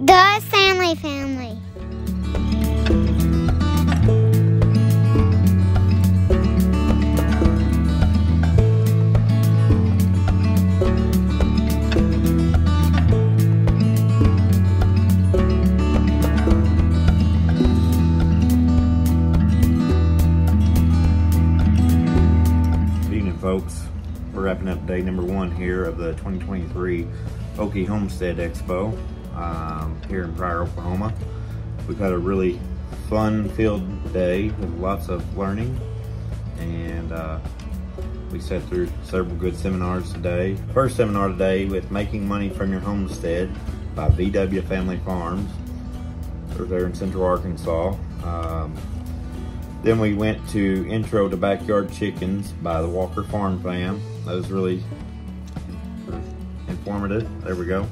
The Stanley Family. Folks, we're wrapping up day number one here of the 2023 Okie Homestead Expo here in Pryor, Oklahoma. We've had a really fun-filled day with lots of learning, and we sat through several good seminars today. First seminar today with Making Money from Your Homestead by VW Family Farms. They're there in Central Arkansas. Then we went to Intro to Backyard Chickens by the Walker Farm Fam. That was really informative. There we go.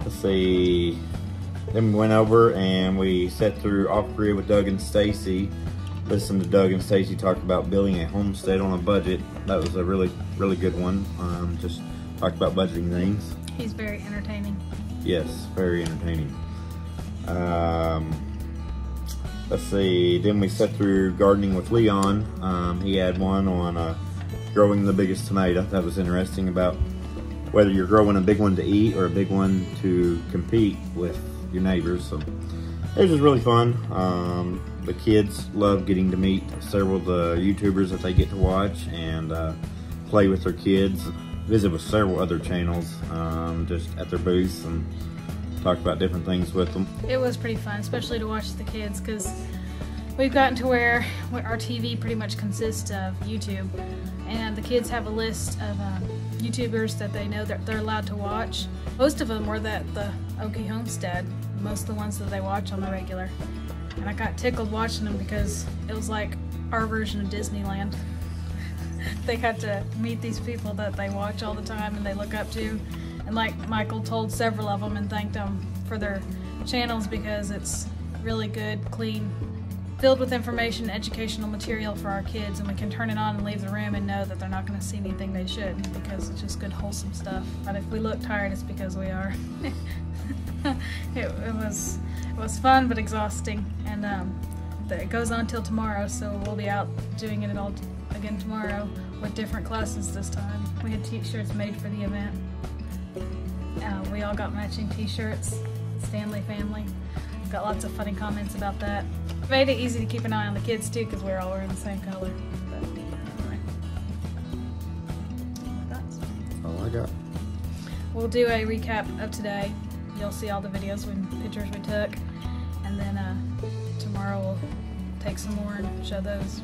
Let's see. Then we went over and we sat through Off-Grid with Doug and Stacy. Listened to Doug and Stacy talk about building a homestead on a budget. That was a really good one. Just talked about budgeting things. He's very entertaining. Yes, very entertaining. Let's see, then we sat through Gardening with Leon. He had one on growing the biggest tomato. That was interesting about whether you're growing a big one to eat or a big one to compete with your neighbors. So it was really fun. The kids love getting to meet several of the YouTubers that they get to watch and play with their kids. Visit with several other channels just at their booths and talk about different things with them. It was pretty fun, especially to watch the kids, because we've gotten to where our TV pretty much consists of YouTube, and the kids have a list of YouTubers that they know that they're allowed to watch. Most of them were at the Okie Homestead, most of the ones that they watch on the regular, and I got tickled watching them because it was like our version of Disneyland. They got to meet these people that they watch all the time and they look up to. And like Michael told several of them and thanked them for their channels, because it's really good, clean, filled with information, educational material for our kids, and we can turn it on and leave the room and know that they're not going to see anything they shouldn't, because it's just good, wholesome stuff. But if we look tired, it's because we are. It was fun but exhausting, and it goes on till tomorrow, so we'll be out doing it all again tomorrow with different classes this time. We had t-shirts made for the event. We all got matching t-shirts, Stanley Family. Got lots of funny comments about that. Made it easy to keep an eye on the kids too, because we're all wearing the same color. But, anyway. That's all I got. We'll do a recap of today. You'll see all the videos and pictures we took. And then tomorrow we'll take some more and show those.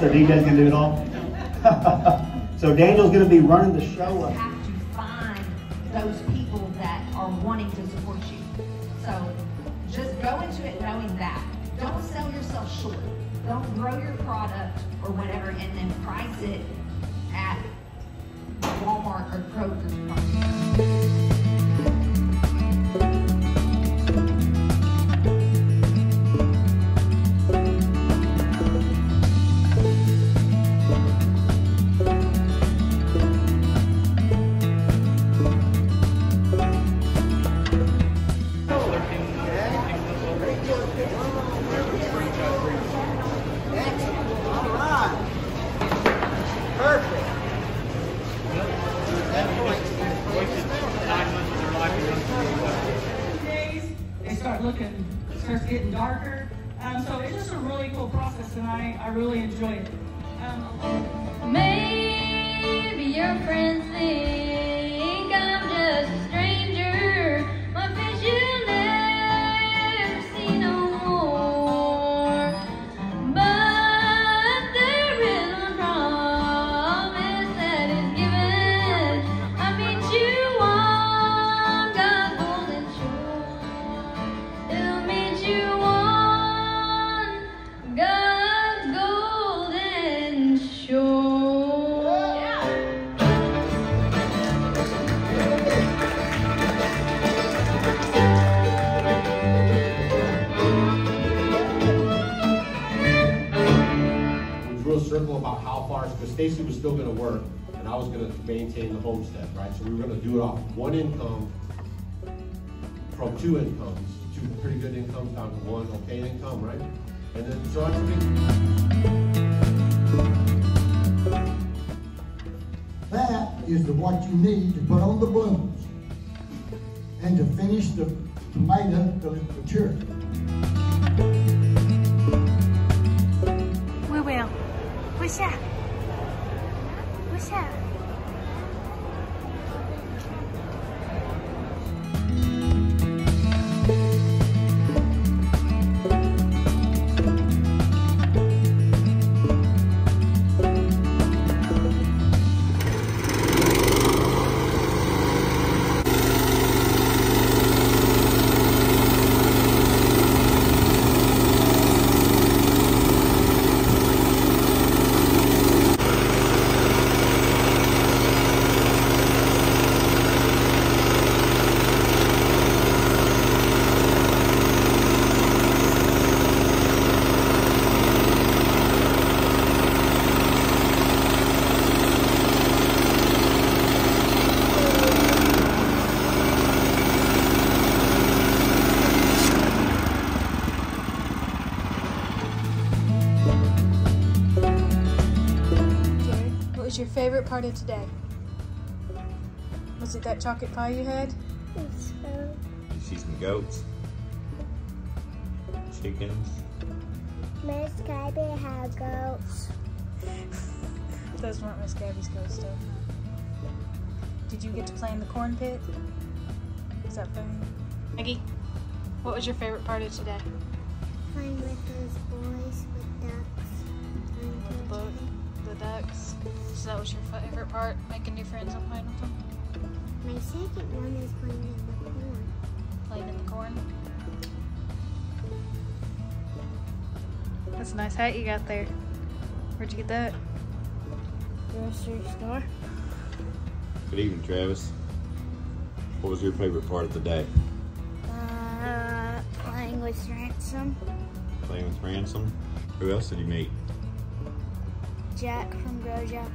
So DJ's gonna do it all. So Daniel's gonna be running the show. You have to find those people that are wanting to support you. So just go into it knowing that. Don't sell yourself short. Don't grow your product or whatever and then price it at Walmart or Kroger's. Getting darker, so it's just a really cool process, and I really enjoy it. Maybe your friends think I'm just a stranger, my vision is Stacy was still going to work, and I was going to maintain the homestead, right? So we were going to do it off one income from two incomes, two pretty good incomes down to one okay income, right? And then so I think that is what you need to put on the blooms and to finish the tomato till it's mature. We will. What's that? What's that? Your favorite part of today? Was it that chocolate pie you had? I think so. You see some goats, chickens. Miss Gabby had goats. Those weren't Miss Gabby's goats, though. Did you get to play in the corn pit? Is that fun? Maggie, what was your favorite part of today? Playing with those boys with ducks. With the boat? The ducks. So that was your favorite part, making new friends and playing with them? My second one is playing in the corn. Playing in the corn? That's a nice hat you got there. Where'd you get that? Grocery store. Good evening, Travis. What was your favorite part of the day? Playing with Ransom. Playing with Ransom? Who else did you meet? Jack from Grow Jack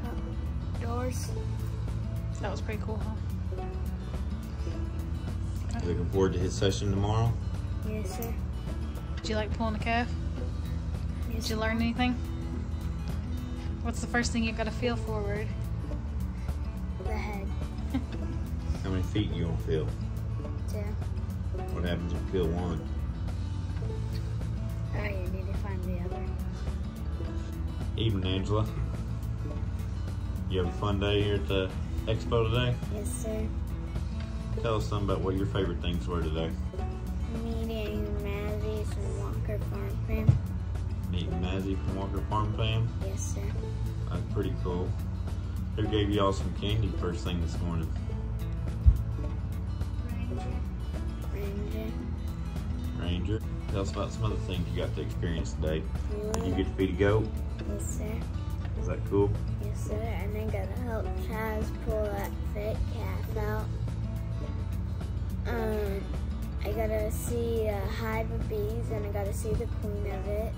Outdoors. That was pretty cool, huh? Okay. Looking forward to his session tomorrow? Yes, sir. Did you like pulling a calf? Yes, Did you learn anything? What's the first thing you've got to feel forward? The head. How many feet you gonna feel? 2. What happens if you feel 1? Oh, you need to find the other. Evening, Angela. You have a fun day here at the expo today? Yes, sir. Tell us something about what your favorite things were today. Meeting Mazzie from Walker Farm Fam. Meeting Mazzie from Walker Farm Fam? Yes, sir. That's pretty cool. Who gave you all some candy first thing this morning? Ranger. Tell us about some other things you got to experience today. Did you get to feed a goat? Yes, sir. Is that cool? Yes, sir. And I got to help Chaz pull that fat calf out. I got to see a hive of bees, and I got to see the queen of it.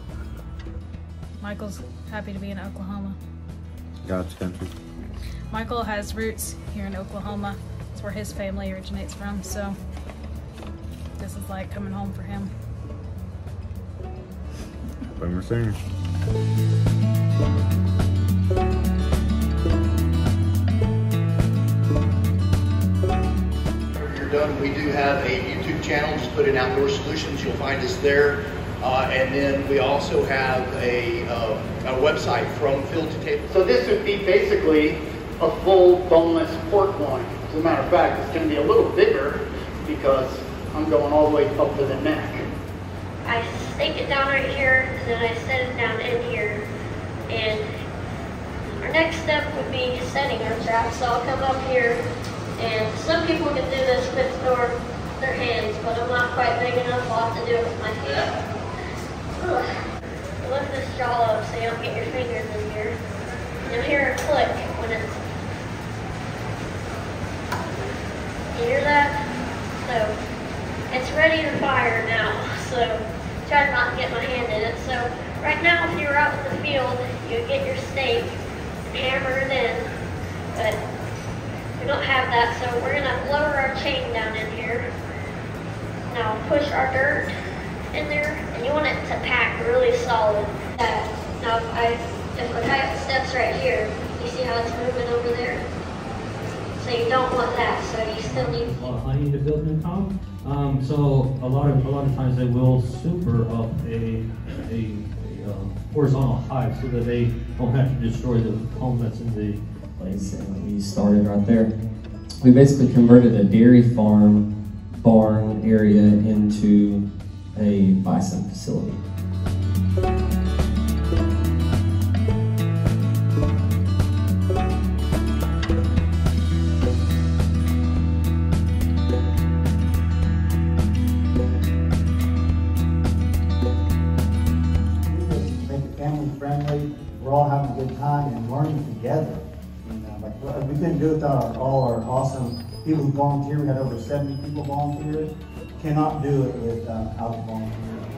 Michael's happy to be in Oklahoma. God's country. Michael has roots here in Oklahoma. It's where his family originates from, so this is like coming home for him. Bummer soon. When you're done, we do have a YouTube channel. Just put in Outdoor Solutions. You'll find us there. And then we also have a website from Field to Table. So this would be basically a full boneless pork loin. As a matter of fact, it's going to be a little bigger because I'm going all the way up to the neck. I stake it down right here, and then I set it down in here. And our next step would be setting our trap. So I'll come up here, and some people can do this with their hands, but I'm not quite big enough. I'll have to do it with my feet. Lift this jaw up so you don't get your fingers in here. You'll hear a click when it's... You hear that? So it's ready to fire now. So try not to get my hand in it. So right now, if you were out in the field, you would get your stake hammered in, but we don't have that, so we're going to lower our chain down in here. Now push our dirt in there, and you want it to pack really solid. Now if we tie up the steps right here, you see how it's moving over there? So you don't want that, so you still need... A lot of planning to build new, Tom. So a lot of times they will super up a horizontal height so that they don't have to destroy the home that's in the place. And we started right there. We basically converted a dairy farm barn area into a bison facility. Together. And, like, we couldn't do it without all our awesome people who volunteer. We had over 70 people volunteer. Cannot do it without volunteers.